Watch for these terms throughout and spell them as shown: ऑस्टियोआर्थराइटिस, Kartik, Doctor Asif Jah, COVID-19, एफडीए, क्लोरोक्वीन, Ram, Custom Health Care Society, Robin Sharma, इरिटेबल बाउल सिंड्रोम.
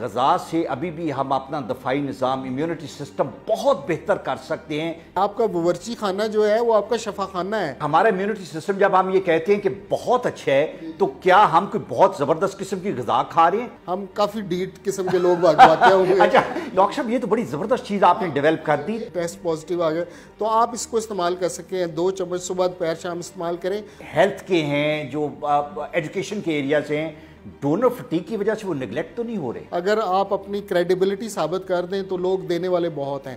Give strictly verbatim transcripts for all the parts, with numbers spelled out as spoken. Gaza से अभी भी हम अपना दफाई निज़ाम, इम्यूनिटी सिस्टम बहुत बेहतर कर सकते हैं। आपका बावर्ची खाना जो है वो आपका शफा खाना है। हमारा इम्यूनिटी सिस्टम जब हम ये कहते हैं कि बहुत अच्छा है, तो क्या हम कोई बहुत ज़बरदस्त किस्म की ग़ज़ा खा रहे हैं? हम काफ़ी डीट किस्म के लोग होंगे। अच्छा डॉक्टर साहब, ये तो बड़ी ज़बरदस्त चीज़ आपने डेवलप कर दी। टेस्ट पॉजिटिव आ गए तो आप इसको इस्तेमाल कर सकते हैं। दो चम्मच सुबह दोपहर शाम इस्तेमाल करें। हेल्थ के हैं, जो एजुकेशन के एरिया से हैं, डोनर फटीग की वजह से वो निगलेक्ट तो नहीं हो रहे। अगर आप अपनी क्रेडिबिलिटी साबित कर दें तो लोग देने वाले बहुत हैं।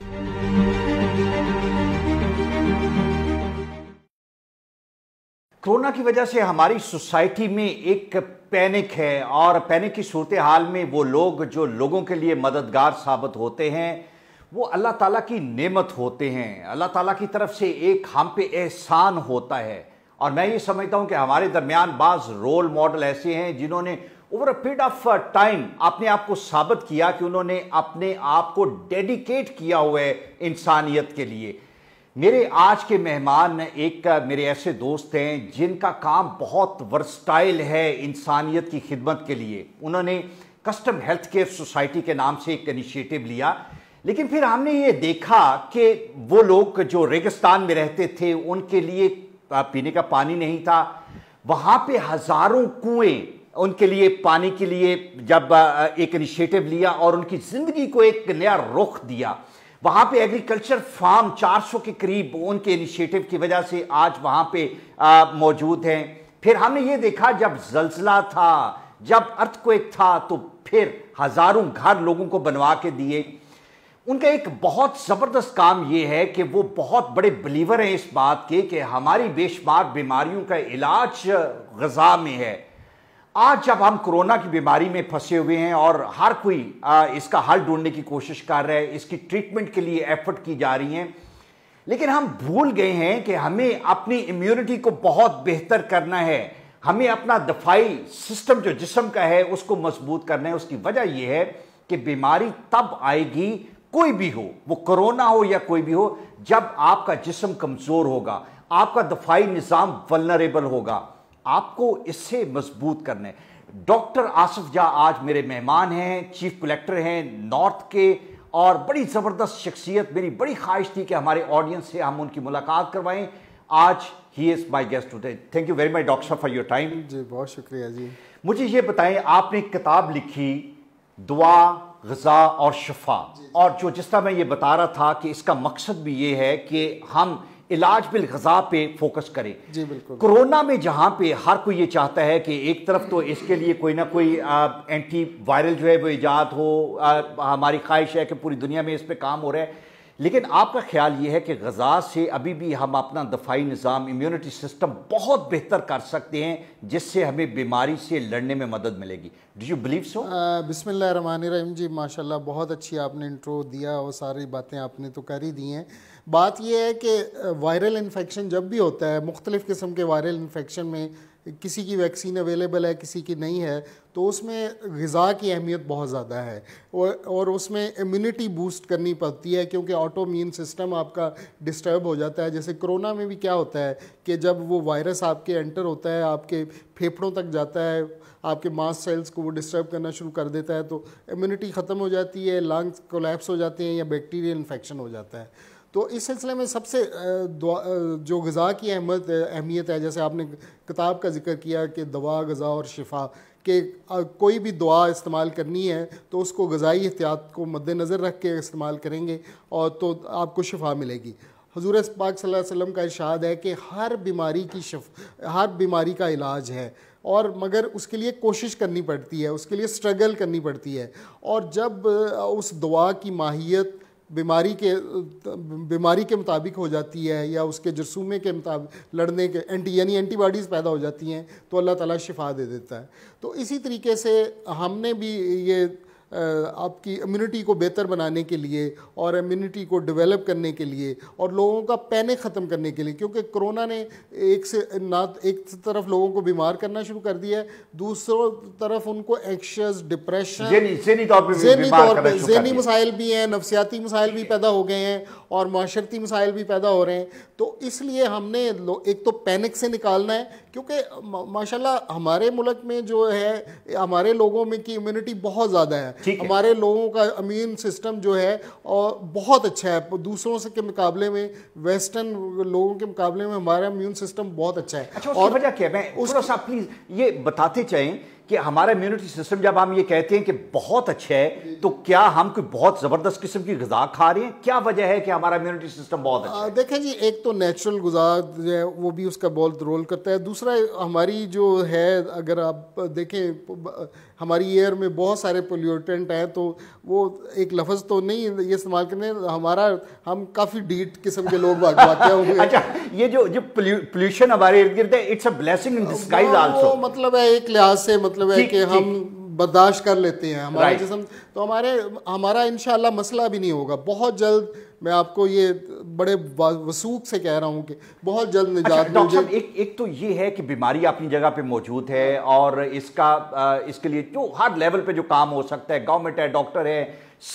कोरोना की वजह से हमारी सोसाइटी में एक पैनिक है, और पैनिक की सूरत हाल में वो लोग जो लोगों के लिए मददगार साबित होते हैं वो अल्लाह ताला की नेमत होते हैं। अल्लाह ताला की तरफ से एक हम पे एहसान होता है, और मैं ये समझता हूँ कि हमारे दरमियान बाज़ रोल मॉडल ऐसे हैं जिन्होंने over a period of time अपने आप को साबित किया कि उन्होंने अपने आप को डेडिकेट किया हुआ है इंसानियत के लिए। मेरे आज के मेहमान एक मेरे ऐसे दोस्त हैं जिनका काम बहुत वर्सटाइल है इंसानियत की खिदमत के लिए। उन्होंने कस्टम हेल्थ केयर सोसाइटी के नाम से एक इनिशिएटिव लिया, लेकिन फिर हमने ये देखा कि वो लोग जो रेगिस्तान में रहते थे उनके लिए पीने का पानी नहीं था। वहाँ पे हज़ारों कुएं उनके लिए पानी के लिए जब एक इनिशिएटिव लिया और उनकी ज़िंदगी को एक नया रुख दिया। वहाँ पे एग्रीकल्चर फार्म चार सौ के करीब उनके इनिशिएटिव की वजह से आज वहाँ पे मौजूद हैं। फिर हमने ये देखा जब जलजला था, जब अर्थक्वेक था, तो फिर हज़ारों घर लोगों को बनवा के दिए। उनका एक बहुत ज़बरदस्त काम ये है कि वो बहुत बड़े बिलीवर हैं इस बात के कि हमारी बेशुमार बीमारियों का इलाज ग़िज़ा में है। आज जब हम कोरोना की बीमारी में फंसे हुए हैं और हर कोई इसका हल ढूंढने की कोशिश कर रहा है, इसकी ट्रीटमेंट के लिए एफर्ट की जा रही हैं, लेकिन हम भूल गए हैं कि हमें अपनी इम्यूनिटी को बहुत बेहतर करना है। हमें अपना दफाई सिस्टम जो जिस्म का है उसको मजबूत करना है। उसकी वजह यह है कि बीमारी तब आएगी, कोई भी हो, वो कोरोना हो या कोई भी हो, जब आपका जिस्म कमज़ोर होगा, आपका दफाई निज़ाम वल्नरेबल होगा। आपको इससे मजबूत करना है। डॉक्टर आसिफ जाह आज मेरे मेहमान हैं, चीफ कलेक्टर हैं नॉर्थ के, और बड़ी ज़बरदस्त शख्सियत। मेरी बड़ी ख्वाहिश थी कि हमारे ऑडियंस से हम उनकी मुलाकात करवाएं। आज ही is my guest today. Thank you very much doctor साहब फॉर योर टाइम। जी बहुत शुक्रिया जी। मुझे ये बताएं, आपने एक किताब लिखी दुआ ग़िज़ा और शिफा, और जो जिस तरह मैं ये बता रहा था कि इसका मकसद भी ये है कि हम इलाज बिल ग़िज़ा पे फोकस करें। जी बिल्कुल। कोरोना में जहाँ पे हर कोई ये चाहता है कि एक तरफ तो इसके लिए कोई ना कोई आ, एंटी वायरल जो है वो ईजाद हो, आ, हमारी ख्वाहिश है कि पूरी दुनिया में इस पे काम हो रहा है, लेकिन आपका ख्याल ये है कि ग़िज़ा से अभी भी हम अपना दफाई निज़ाम, इम्यूनिटी सिस्टम बहुत बेहतर कर सकते हैं, जिससे हमें बीमारी से लड़ने में मदद मिलेगी। Do you believe so? बिस्मिल्लाहिर्रहमानिर्रहीम जी। माशाल्लाह बहुत अच्छी आपने इंट्रो दिया और सारी बातें आपने तो कर ही दी हैं। बात यह है कि वायरल इन्फेक्शन जब भी होता है, मुख्तलिफ़ किस्म के वायरल इन्फेक्शन में किसी की वैक्सीन अवेलेबल है, किसी की नहीं है, तो उसमें ग़िज़ा की अहमियत बहुत ज़्यादा है और और उसमें इम्यूनिटी बूस्ट करनी पड़ती है, क्योंकि ऑटोइम्यून सिस्टम आपका डिस्टर्ब हो जाता है। जैसे कोरोना में भी क्या होता है कि जब वो वायरस आपके एंटर होता है, आपके फेफड़ों तक जाता है, आपके मांस सेल्स को वो डिस्टर्ब करना शुरू कर देता है, तो इम्यूनिटी ख़त्म हो जाती है, लंग्स कोलैप्स हो जाते हैं या बैक्टीरियल इन्फेक्शन हो जाता है। तो इस सिलसिले में सबसे जो ग़िज़ा की अहमियत अहमियत है, जैसे आपने किताब का जिक्र किया कि दवा ग़िज़ा और शिफा, कि कोई भी दवा इस्तेमाल करनी है तो उसको ग़िज़ाई एहतियात को मद्देनज़र रख के इस्तेमाल करेंगे और तो आपको शिफा मिलेगी। हुज़ूर पाक सल्लल्लाहु अलैहि वसल्लम का इरशाद है कि हर बीमारी की शिफा, हर बीमारी का इलाज है, और मगर उसके लिए कोशिश करनी पड़ती है, उसके लिए स्ट्रगल करनी पड़ती है। और जब उस दवा की माहियत बीमारी के बीमारी के मुताबिक हो जाती है या उसके जरसूमे के मुताबिक लड़ने के एंटी यानी एंटीबॉडीज़ पैदा हो जाती हैं, तो अल्लाह ताला शिफा दे देता है। तो इसी तरीके से हमने भी ये आपकी इम्यूनिटी को बेहतर बनाने के लिए और इम्यूनिटी को डेवलप करने के लिए और लोगों का पैनिक ख़त्म करने के लिए, क्योंकि कोरोना ने एक से ना एक तरफ लोगों को बीमार करना शुरू कर दिया है, दूसरों तरफ उनको एंग्शियस, डिप्रेशन, ज़हनी तौर पर ज़हनी मसाइल भी हैं, नफसियाती मसाइल भी पैदा हो गए हैं और माशरती मसाइल भी पैदा हो रहे हैं। तो इसलिए हमने एक तो पैनिक से निकालना है क्योंकि माशाल्लाह हमारे मुल्क में जो है हमारे लोगों में की इम्यूनिटी बहुत ज़्यादा है, हमारे लोगों का इम्यून सिस्टम जो है और बहुत अच्छा है दूसरों से के मुकाबले में, वेस्टर्न लोगों के मुकाबले में हमारा इम्यून सिस्टम बहुत अच्छा है। अच्छा, और वजह क्या है उसको साहब प्लीज़ ये बताते चाहें कि हमारा इम्यूनिटी सिस्टम जब हम ये कहते हैं कि बहुत अच्छा है तो क्या हम कोई बहुत ज़बरदस्त किस्म की ग़िज़ा खा रहे हैं? क्या वजह है कि हमारा इम्यूनिटी सिस्टम बहुत अच्छा है? देखें जी, एक तो नेचुरल ग़िज़ा जो है वो भी उसका बहुत रोल करता है, दूसरा हमारी जो है अगर आप देखें हमारी एयर में बहुत सारे पोल्यूटेंट हैं तो वो एक लफ्ज़ तो नहीं ये इस्तेमाल करने हमारा हम काफ़ी डीट किस्म के लोग वाकया हुए। अच्छा, ये जो जो पोल्यूशन हमारे इर्द गिर्द है it's a blessing in disguise also, मतलब है एक लिहाज से मतलब है कि हम बर्दाश्त कर लेते हैं हमारे जिस्म, तो हमारे हमारा इंशाल्लाह मसला भी नहीं होगा। बहुत जल्द मैं आपको ये बड़े वसूख से कह रहा हूँ कि बहुत जल्द निजात मिल जाएगी। अच्छा, एक एक तो ये है कि बीमारी अपनी जगह पे मौजूद है और इसका इसके लिए जो हर लेवल पे जो काम हो सकता है, गवर्नमेंट है, डॉक्टर है,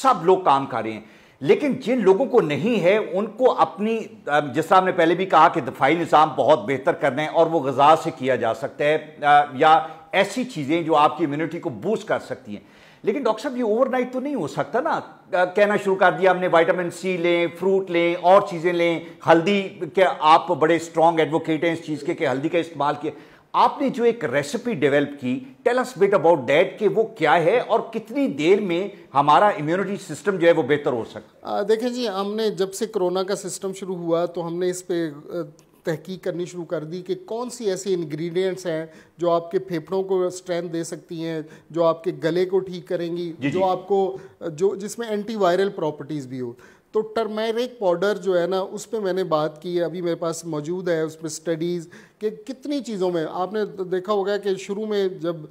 सब लोग काम कर रहे हैं, लेकिन जिन लोगों को नहीं है उनको अपनी जिस तरह हमने पहले भी कहा कि दफाई निज़ाम बहुत बेहतर करना है और वो ग़िज़ा से किया जा सकता है या ऐसी चीज़ें जो आपकी इम्यूनिटी को बूस्ट कर सकती हैं। लेकिन डॉक्टर साहब ये ओवरनाइट तो नहीं हो सकता ना, कहना शुरू कर दिया हमने विटामिन सी लें, फ्रूट लें और चीज़ें लें, हल्दी के आप बड़े स्ट्रॉन्ग एडवोकेट हैं इस चीज़ के कि हल्दी का इस्तेमाल किया आपने, जो एक रेसिपी डेवलप की, tell us bit about that कि वो क्या है और कितनी देर में हमारा इम्यूनिटी सिस्टम जो है वो बेहतर हो सकता है? देखें जी, हमने जब से कोरोना का सिस्टम शुरू हुआ तो हमने इस पर तहकीक करनी शुरू कर दी कि कौन सी ऐसे इंग्रेडिएंट्स हैं जो आपके फेफड़ों को स्ट्रेंथ दे सकती हैं, जो आपके गले को ठीक करेंगी, जी जो जी। आपको जो जिसमें एंटीवायरल प्रॉपर्टीज़ भी हो। तो टर्मेरिक पाउडर जो है ना उस पर मैंने बात की है, अभी मेरे पास मौजूद है उस पर स्टडीज़ कि कितनी चीज़ों में आपने देखा होगा कि शुरू में जब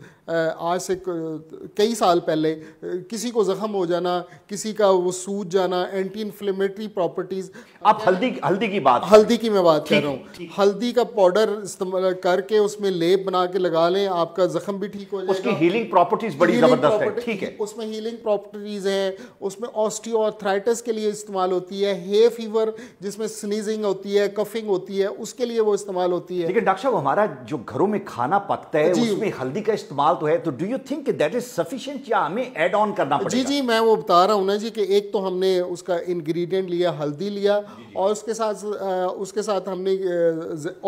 आज से कई साल पहले किसी को ज़ख़म हो जाना, किसी का वो सूज जाना, एंटी इन्फ्लेमेटरी प्रॉपर्टीज़। आप हल्दी हल्दी की बात हल्दी की मैं बात कर रहा हूँ, हल्दी का पाउडर इस्तेमाल करके उसमें लेप बना के लगा लें, आपका ज़ख़म भी ठीक हो जाएगा, उसकी हीलिंग प्रॉपर्टीज़ बड़ी ज़बरदस्त है, ठीक है, उसमें हीलिंग प्रॉपर्टीज़ है, उसमें ऑस्टियोआर्थराइटिस के लिए इस्तेमाल होती है, हे फीवर जिसमें स्नीजिंग होती है, कफिंग होती है, उसके लिए वो इस्तेमाल होती है। लेकिन डॉक्टर साहब हमारा जो घरों में खाना पकता है उसमें हल्दी का इस्तेमाल तो है, तो do you think that is sufficient या हमें ऐड ऑन करना पड़ेगा? जी जी, मैं वो बता रहा हूँ ना जी कि एक तो हमने उसका इंग्रेडिएंट लिया, हल्दी लिया और उसके साथ उसके साथ हमने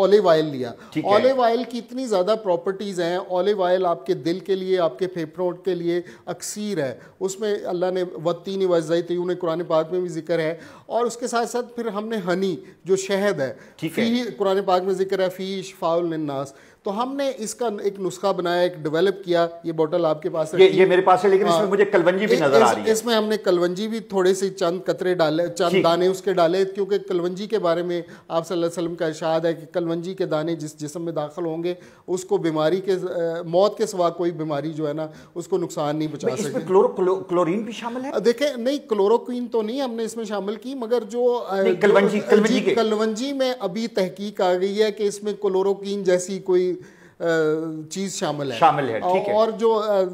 ऑलिव ऑयल लिया। ऑलिव ऑयल की इतनी ज़्यादा प्रॉपर्टीज़ हैं, ऑलिव ऑयल आपके दिल के लिए, आपके फेफड़ों के लिए अक्सीर है, उसमें अल्लाह ने वत्तीन वज़यतून कुरान पाक में भी जिक्र है, और उसके साथ साथ फिर हमने हनी जो शहद है, फी कुरान पाक में जिक्र है, फी शिफाउल लिन्नास। तो हमने इसका एक नुस्खा बनाया, एक डेवलप किया, ये बोतल आपके पास है, ये ये मेरे पास है, लेकिन इसमें मुझे कलवंजी भी नजर आ रही है। इसमें हमने कलवंजी भी थोड़े से चंद कतरे डाले, चंद दाने उसके डाले, क्योंकि कलवंजी के बारे में आप सल्लल्लाहु अलैहि वसल्लम का इरशाद है कि कलवंजी के दाने जिस जिस्म में दाखिल होंगे उसको बीमारी के मौत के सिवा कोई बीमारी जो है ना उसको नुकसान नहीं पहुंचा सकती। इसमें क्लोरीन भी शामिल है? देखें नहीं, क्लोरोक्वीन तो नहीं हमने इसमें शामिल की, मगर जो कलवंजी में अभी तहकीक आ गई है कि इसमें क्लोरोक्वीन जैसी कोई चीज़ शामिल है शामिल है ठीक है। और जो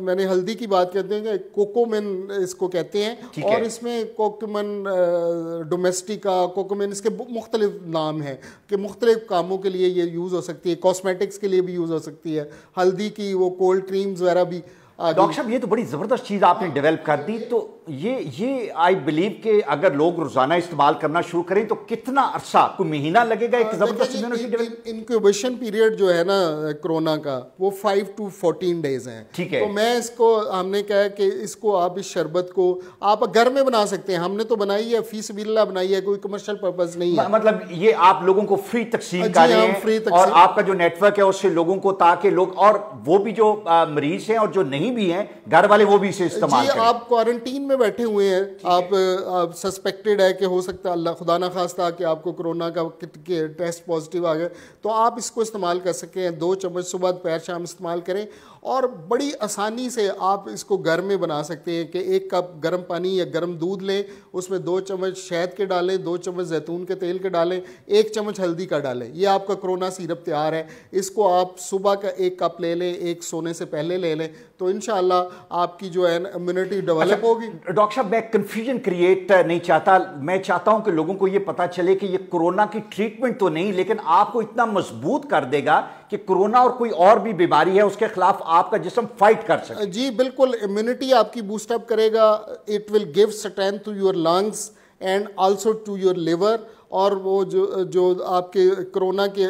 मैंने हल्दी की बात करते हैं कोकोमिन इसको कहते हैं, और है। इसमें कोकोमिन डोमेस्टिका, कोकोमिन इसके मुख्तलिफ नाम हैं कि मुख्तलिफ कामों के लिए ये यूज़ हो सकती है, कॉस्मेटिक्स के लिए भी यूज़ हो सकती है, हल्दी की वो कोल्ड क्रीम्स वगैरह भी। डॉक्टर साहब ये तो बड़ी ज़बरदस्त चीज़ आपने डेवलप कर दी, तो ये ये आई बिलीव कि अगर लोग रोज़ाना इस्तेमाल करना शुरू करें तो कितना अरसा, कोई महीना लगेगा एक ज़बरदस्त? इनक्यूबेशन पीरियड जो है ना कोरोना का वो फाइव टू फोर्टीन डेज है, ठीक है। तो मैं इसको हमने कहा है कि इसको आप इस शरबत को आप घर में बना सकते हैं, हमने तो बनाई है, फी सबीलिल्लाह बनाई है, कोई कमर्शियल पर्पज़ नहीं है, मतलब ये आप लोगों को फ्री तकसीम कर रहे हैं और आपका जो नेटवर्क है उससे लोगों को, ताकि लोग और वो भी जो मरीज हैं और जो नहीं भी हैं घर वाले वो भी इसे इस्तेमाल करें। आप क्वारंटीन में बैठे हुए हैं, आप, आप सस्पेक्टेड है कि हो सकता है अल्लाह खुदा ना खास्ता कि आपको कोरोना का टेस्ट पॉजिटिव आ गया, तो आप इसको इस्तेमाल कर सकें, दो चम्मच सुबह दोपहर शाम इस्तेमाल करें और बड़ी आसानी से आप इसको घर में बना सकते हैं कि एक कप गर्म पानी या गर्म दूध लें, उसमें दो चम्मच शहद के डालें, दो चम्मच जैतून के तेल के डालें, एक चम्मच हल्दी का डालें, ये आपका कोरोना सिरप तैयार है। इसको आप सुबह का एक कप ले लें, एक सोने से पहले ले लें, तो इंशाल्लाह आपकी जो है इम्यूनिटी डेवलप होगी। डॉक्टर साहब, मैं कंफ्यूजन क्रिएट नहीं चाहता, मैं चाहता हूं कि लोगों को ये पता चले कि ये कोरोना की ट्रीटमेंट तो नहीं, लेकिन आपको इतना मजबूत कर देगा कि कोरोना और कोई और भी बीमारी है उसके खिलाफ आपका जिस्म फाइट कर सके। जी बिल्कुल, इम्यूनिटी आपकी बूस्ट अप करेगा, it will give strength to your lungs and also to your liver, और वो जो जो आपके कोरोना के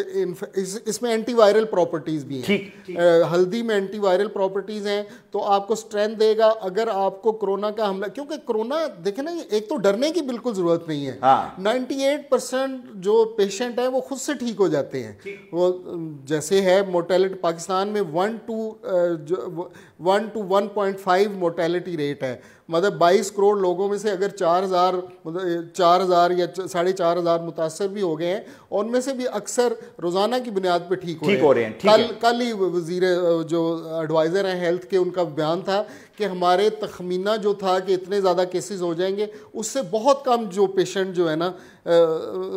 इस, इसमें एंटीवायरल प्रॉपर्टीज़ भी हैं। ठीक, ठीक। आ, हल्दी में एंटीवायरल प्रॉपर्टीज़ हैं, तो आपको स्ट्रेंथ देगा अगर आपको कोरोना का हमला, क्योंकि कोरोना देखे ना, एक तो डरने की बिल्कुल ज़रूरत नहीं है। हाँ। अट्ठानवे परसेंट जो पेशेंट हैं वो खुद से ठीक हो जाते हैं। वो जैसे है मोर्टेलिटी पाकिस्तान में one two one two one point five mortality rate है, मतलब बाईस करोड़ लोगों में से अगर चार हज़ार चार हज़ार या साढ़े चार हज़ार मुतासर भी हो गए हैं, उनमें से भी अक्सर रोज़ाना की बुनियाद पे ठीक हो रहे हैं। कल कल ही वज़ीर जो एडवाइज़र हैं हेल्थ के, उनका बयान था कि हमारे तखमीना जो था कि इतने ज़्यादा केसेस हो जाएंगे, उससे बहुत कम जो पेशेंट जो है ना आ,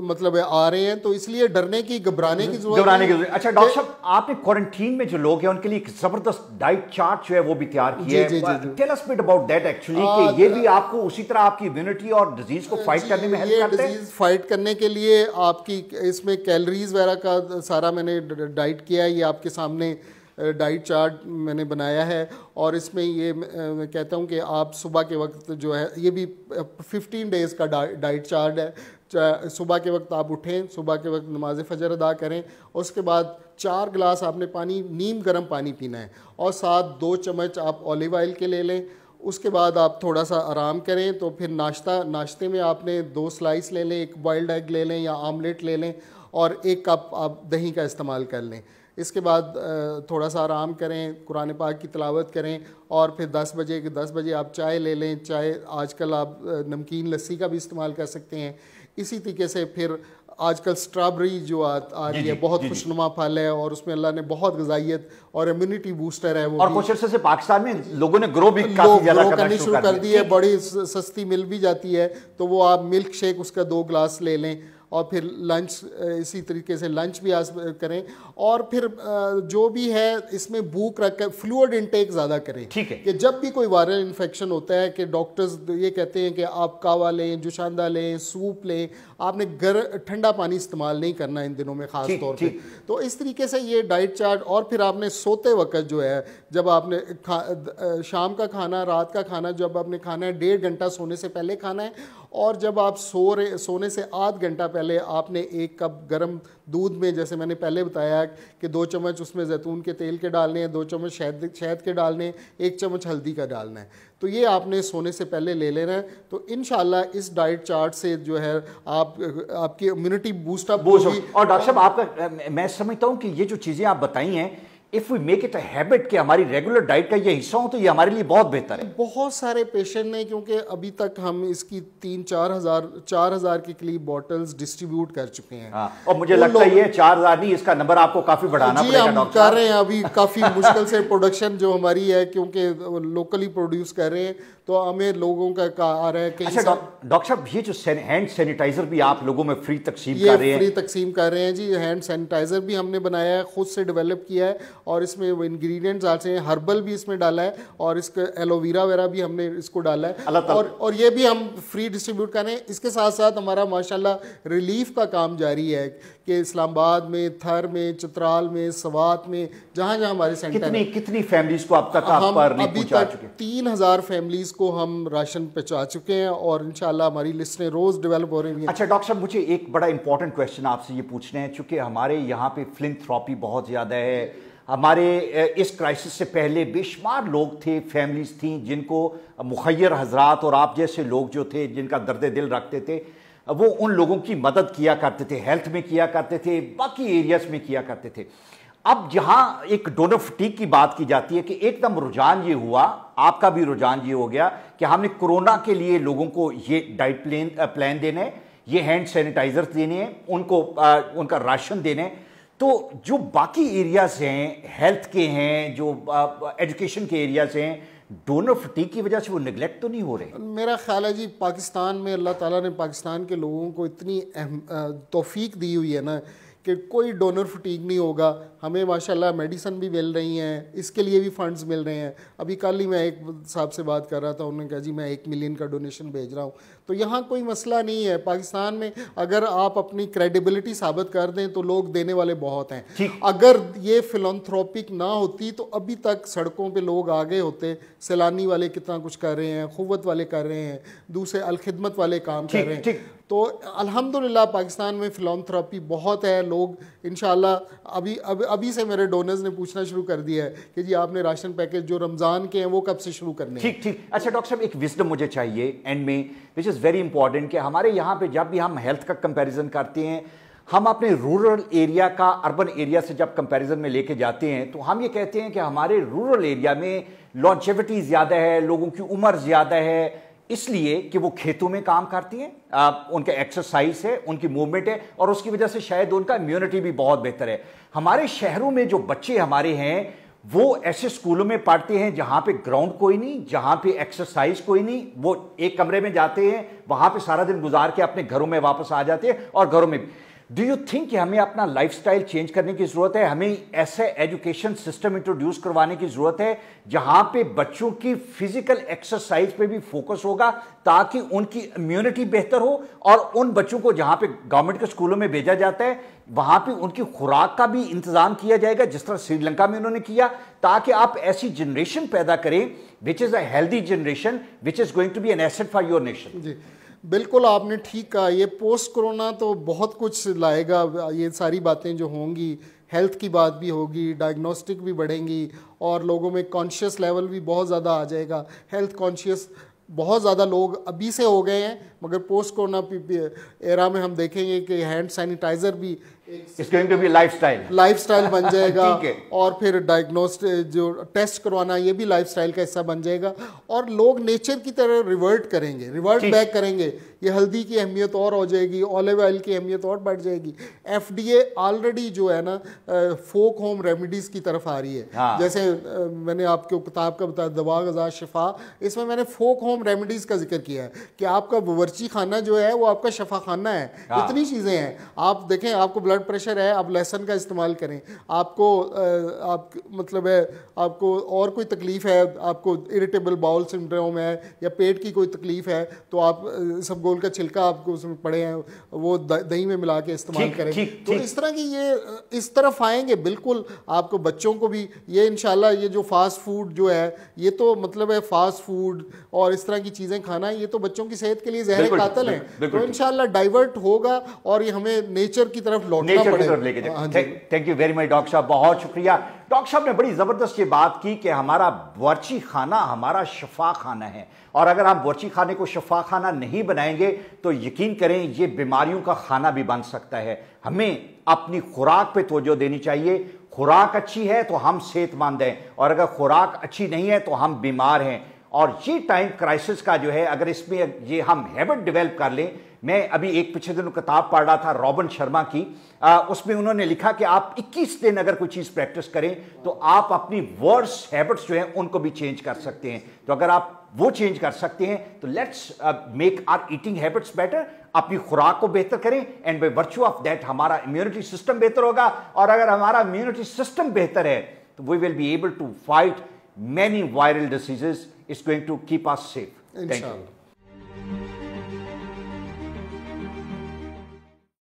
मतलब आ रहे हैं, तो इसलिए डरने की घबराने की जरूरत। अच्छा डॉक्टर साहब, आपने क्वारंटीन में जो लोग हैं उनके लिए एक जबरदस्त डाइट चार्ट जो है वो भी तैयार किया है, tell us bit about that actually, कि ये भी आपको उसी तरह आपकी इम्यूनिटी और डिजीज को फाइट करने में हेल्प करते हैं। डिजीज फाइट करने के लिए आपकी इसमें कैलोरीज वगैरह का सारा मैंने डाइट किया है, ये आपके सामने डाइट चार्ट मैंने बनाया है, और इसमें ये मैं कहता हूँ कि आप सुबह के वक्त जो है, ये भी पंद्रह डेज़ का डाइट चार्ट है, सुबह के वक्त आप उठें, सुबह के वक्त नमाज फजर अदा करें, उसके बाद चार गिलास आपने पानी, नीम गर्म पानी पीना है, और साथ दो चम्मच आप ऑलिव ऑयल के ले लें। उसके बाद आप थोड़ा सा आराम करें, तो फिर नाश्ता, नाश्ते में आपने दो स्लाइस ले लें, एक बॉइल्ड एग ले लें या आमलेट ले लें, और एक कप आप दही का इस्तेमाल कर लें। इसके बाद थोड़ा सा आराम करें, कुरान पाक की तिलावत करें, और फिर दस बजे के दस बजे आप चाय ले लें। चाय आजकल आप नमकीन लस्सी का भी इस्तेमाल कर सकते हैं। इसी तरीके से फिर आजकल स्ट्रॉबेरी जो आ, आ रही है, बहुत खुशनुमा फल है, और उसमें अल्लाह ने बहुत गजाइत और इम्यूनिटी बूस्टर है वो, और कुछ अर्से से पाकिस्तान में लोगों ने ग्रो भी काफी ज़्यादा करना शुरू कर दी है, बड़ी सस्ती मिल भी जाती है, तो वो आप मिल्क शेक उसका दो गिलास ले लें, और फिर लंच इसी तरीके से लंच भी आज करें, और फिर जो भी है इसमें भूख रख कर फ्लूइड इनटेक ज़्यादा करें। ठीक है, कि जब भी कोई वायरल इन्फेक्शन होता है कि डॉक्टर्स ये कहते हैं कि आप कावा लें, जुशांदा लें, सूप लें, आपने गर ठंडा पानी इस्तेमाल नहीं करना इन दिनों में ख़ास तौर पे। तो इस तरीके से ये डाइट चार्ट, और फिर आपने सोते वक्त जो है, जब आपने शाम का खाना, रात का खाना जब आपने खाना है, डेढ़ घंटा सोने से पहले खाना है, और जब आप सो रहे सोने से आध घंटा पहले आपने एक कप गर्म दूध में, जैसे मैंने पहले बताया कि दो चम्मच उसमें जैतून के तेल के डालने हैं, दो चम्मच शहद शहद के डालने हैं, एक चम्मच हल्दी का डालना है, तो ये आपने सोने से पहले ले लेना है। तो इंशाल्लाह इस डाइट चार्ट से जो है आप आपकी इम्यूनिटी बूस्ट अप होगी। और डॉक्टर साहब आपका, मैं समझता हूँ कि ये जो चीज़ें आप बताई हैं, if we make it a habit कि हमारी रेगुलर डाइट का ये हिस्सा हो, तो ये हमारे लिए बहुत बेहतर है। बहुत सारे पेशेंट ने, क्योंकि अभी तक हम इसकी तीन चार हज़ार चार हज़ार के करीब बॉटल्स डिस्ट्रीब्यूट कर चुके हैं। हाँ, और मुझे लगता है ये चार हज़ार नहीं, इसका नंबर आपको काफ़ी बढ़ाना पड़ेगा डॉक्टर साहब। हम कर रहे हैं अभी काफ़ी मुश्किल से प्रोडक्शन जो हमारी है, क्योंकि लोकली प्रोड्यूस कर रहे हैं, तो हमें लोगों का आ रहा है कि अच्छा डॉक्टर साहब, ये जो हैंड सैनिटाइज़र भी आप लोगों में फ्री तकसीम कर रहे हैं। फ्री तकसीम कर रहे हैं जी, हैंड सैनिटाइज़र भी हमने बनाया है, खुद से डेवलप किया है, और इसमें वो इंग्रेडिएंट्स आते हैं, हर्बल भी इसमें डाला है, और इसका एलोवेरा वगैरह भी हमने इसको डाला है, और और ये भी हम फ्री डिस्ट्रीब्यूट कर रहे हैं। इसके साथ साथ हमारा माशाल्लाह रिलीफ का काम जारी है कि इस्लामाबाद में, थर में, चित्राल में, सवात में, जहाँ जहाँ हमारे सेंटर कितनी कितनी फैमिलीज को अब तक आप पर अभी तक तीन हज़ार फैमिलीज को हम राशन पहुँचा चुके हैं, और इंशाल्लाह हमारी लिस्टें रोज़ डेवलप हो रही हैं। अच्छा डॉक्टर साहब, मुझे एक बड़ा इंपॉर्टेंट क्वेश्चन आपसे ये पूछना है, चूँकि हमारे यहाँ पे फिलैंथ्रोपी बहुत ज़्यादा है, हमारे इस क्राइसिस से पहले बेशुमार लोग थे, फैमिलीज़ थी, जिनको मुखैर हजरात और आप जैसे लोग जो थे, जिनका दर्द दिल रखते थे, वो उन लोगों की मदद किया करते थे, हेल्थ में किया करते थे, बाकी एरियाज़ में किया करते थे। अब जहाँ एक डोनर फटीग की बात की जाती है कि एकदम रुझान ये हुआ, आपका भी रुझान ये हो गया कि हमने कोरोना के लिए लोगों को ये डाइट प्लान प्लान देने हैं, ये हैंड सैनिटाइज़र्स देने हैं, उनको आ, उनका राशन देने हैं, तो जो बाकी एरियाज हैं हेल्थ के हैं, जो एजुकेशन के एरियाज हैं, डोनर फटीक की वजह से वो निगलेक्ट तो नहीं हो रहे। मेरा ख्याल है जी, पाकिस्तान में अल्लाह ताला ने पाकिस्तान के लोगों को इतनी तौफीक दी हुई है ना, कि कोई डोनर फटीग नहीं होगा। हमें माशाल्लाह मेडिसिन भी मिल रही हैं, इसके लिए भी फंड्स मिल रहे हैं। अभी कल ही मैं एक साहब से बात कर रहा था, उन्होंने कहा जी मैं एक मिलियन का डोनेशन भेज रहा हूँ। तो यहाँ कोई मसला नहीं है। पाकिस्तान में अगर आप अपनी क्रेडिबिलिटी साबित कर दें तो लोग देने वाले बहुत हैं। अगर ये फिलैंथ्रोपिक ना होती तो अभी तक सड़कों पर लोग आगे होते। सैलानी वाले कितना कुछ कर रहे हैं, खुवत वाले कर रहे हैं, दूसरे अलखिदमत वाले काम कर रहे हैं। तो अल्हम्दुलिल्लाह पाकिस्तान में फिलैंथ्रोपी बहुत है। लोग इंशाल्लाह अभी अभी अभी से मेरे डोनर्स ने पूछना शुरू कर दिया है कि जी आपने राशन पैकेज जो रमज़ान के हैं वो कब से शुरू करने हैं। ठीक ठीक अच्छा डॉक्टर साहब, एक विजडम मुझे चाहिए एंड में, विच इज़ वेरी इंपॉर्टेंट, कि हमारे यहाँ पे जब भी हम हेल्थ का कंपेरिजन करते हैं, हम अपने रूरल एरिया का अर्बन एरिया से जब कंपेरिजन में लेके जाते हैं तो हम ये कहते हैं कि हमारे रूरल एरिया में लॉन्जेविटी ज़्यादा है, लोगों की उम्र ज़्यादा है, इसलिए कि वो खेतों में काम करती हैं, उनका एक्सरसाइज है, उनकी मूवमेंट है, और उसकी वजह से शायद उनका इम्यूनिटी भी बहुत बेहतर है। हमारे शहरों में जो बच्चे हमारे हैं वो ऐसे स्कूलों में पढ़ते हैं जहाँ पे ग्राउंड कोई नहीं, जहाँ पे एक्सरसाइज कोई नहीं। वो एक कमरे में जाते हैं, वहाँ पे सारा दिन गुजार के अपने घरों में वापस आ जाते हैं और घरों में भी। डू यू थिंक कि हमें अपना लाइफस्टाइल चेंज करने की ज़रूरत है? हमें ऐसे एजुकेशन सिस्टम इंट्रोड्यूस करवाने की ज़रूरत है जहाँ पे बच्चों की फिजिकल एक्सरसाइज पे भी फोकस होगा ताकि उनकी इम्यूनिटी बेहतर हो, और उन बच्चों को जहाँ पे गवर्नमेंट के स्कूलों में भेजा जाता है वहाँ पे उनकी खुराक का भी इंतज़ाम किया जाएगा, जिस तरह श्रीलंका में उन्होंने किया, ताकि आप ऐसी जनरेशन पैदा करें which is a healthy generation, which is going to be an asset for your nation. बिल्कुल आपने ठीक कहा। ये पोस्ट कोरोना तो बहुत कुछ लाएगा। ये सारी बातें जो होंगी, हेल्थ की बात भी होगी, डायग्नोस्टिक भी बढ़ेंगी, और लोगों में कॉन्शियस लेवल भी बहुत ज़्यादा आ जाएगा। हेल्थ कॉन्शियस बहुत ज़्यादा लोग अभी से हो गए हैं, मगर पोस्ट कोरोना एरा में हम देखेंगे कि हैंड सैनिटाइज़र भी it's going to be lifestyle lifestyle बन जाएगा। और फिर डायग्नोस्टिक जो टेस्ट करवाना, ये भी लाइफस्टाइल का हिस्सा बन जाएगा, और लोग नेचर की तरह रिवर्ट करेंगे, रिवर्ट बैक करेंगे। ये हल्दी की अहमियत और हो जाएगी, ऑलिव ऑयल की अहमियत और बढ़ जाएगी। एफडीए ऑलरेडी जो है ना फोक होम रेमेडीज़ की तरफ आ रही है। हाँ। जैसे मैंने आपको किताब का बताया दवा ग़िज़ा शिफ़ा, इसमें मैंने फोक होम रेमेडीज़ का जिक्र किया है कि आपका बावर्ची खाना जो है वो आपका शफा खाना है। हाँ। इतनी चीज़ें हैं। आप देखें, आपको ब्लड प्रेशर है, आप लहसन का इस्तेमाल करें। आपको आप मतलब है आपको और कोई तकलीफ़ है, आपको इरिटेबल बाउल सिंड्रोम है या पेट की कोई तकलीफ़ है, तो आप सब गोल का छिलका आपको उसमें पड़े हैं वो दही में मिला के इस्तेमाल करें। ठीक, तो ठीक। इस तरह की ये इस तरफ आएंगे बिल्कुल। आपको बच्चों को भी ये इंशाल्लाह, ये जो फास्ट फूड जो है, ये तो मतलब है फास्ट फूड और इस तरह की चीज़ें खाना, ये तो बच्चों की सेहत के लिए जहर कातिल है। तो इंशाल्लाह डाइवर्ट होगा और ये हमें नेचर की तरफ लौटना पड़ेगा। Thank you very much doctor साहब, बहुत शुक्रिया। डॉक्टर साहब ने बड़ी ज़बरदस्त ये बात की कि हमारा बावर्ची खाना हमारा शफा खाना है, और अगर हम बावर्ची खाने को शफा खाना नहीं बनाएंगे तो यकीन करें ये बीमारियों का खाना भी बन सकता है। हमें अपनी खुराक पे तवज्जो देनी चाहिए। खुराक अच्छी है तो हम सेहतमंद हैं, और अगर खुराक अच्छी नहीं है तो हम बीमार हैं। और ये टाइम क्राइसिस का जो है, अगर इसमें ये हम हैबिट डेवलप कर लें। मैं अभी एक पिछले दिनों किताब पढ़ रहा था रॉबिन शर्मा की, आ, उसमें उन्होंने लिखा कि आप इक्कीस दिन अगर कोई चीज़ प्रैक्टिस करें तो आप अपनी वर्स्ट हैबिट्स जो हैं उनको भी चेंज कर सकते हैं। तो अगर आप वो चेंज कर सकते हैं तो let's make our eating habits better, अपनी खुराक को बेहतर करें, and by virtue of that हमारा इम्यूनिटी सिस्टम बेहतर होगा। और अगर हमारा इम्यूनिटी सिस्टम बेहतर है तो we will be able to fight many viral diseases. It's going to keep us safe. Thank you.